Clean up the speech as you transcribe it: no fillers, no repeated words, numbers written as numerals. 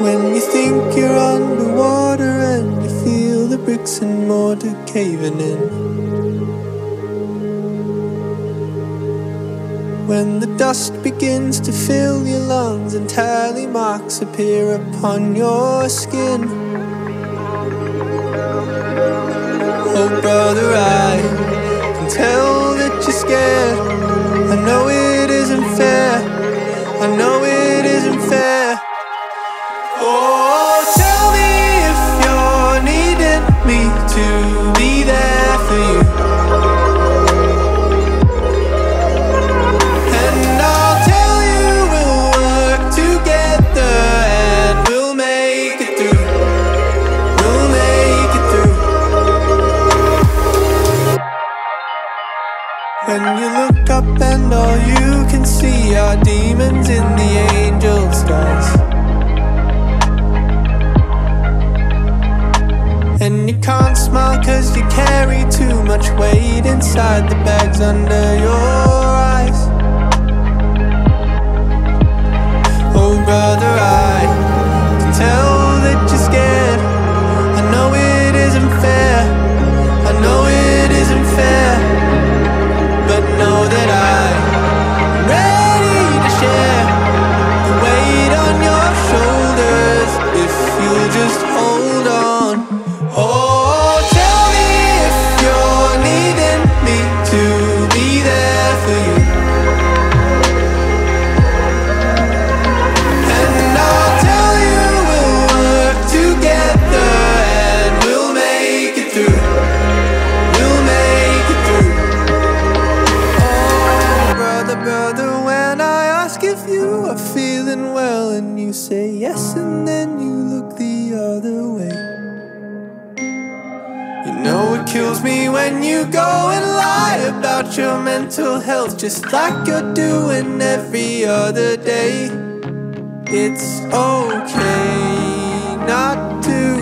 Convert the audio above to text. When you think you're underwater and you feel the bricks and mortar caving in, when the dust begins to fill your lungs and tally marks appear upon your skin, oh brother, I can tell that you're scared. I know it isn't fair, I know it isn't fair. To be there for you, and I'll tell you we'll work together and we'll make it through, we'll make it through. When you look up and all you can see are demons in the angel skies, and you can't smile cause you carry too much weight inside the bags under your eyes. Oh brother, I can tell that you're scared. I know it isn't fair, I know it isn't fair, but know that I'm ready to share the weight on your shoulders if you'll just hold on. Oh, tell me if you're needing me to be there for you, and I'll tell you we'll work together and we'll make it through, we'll make it through. Oh, brother, brother, when I ask if you are feeling well and you say yes and then you look the other way, you know it kills me when you go and lie about your mental health just like you're doing every other day. It's okay not to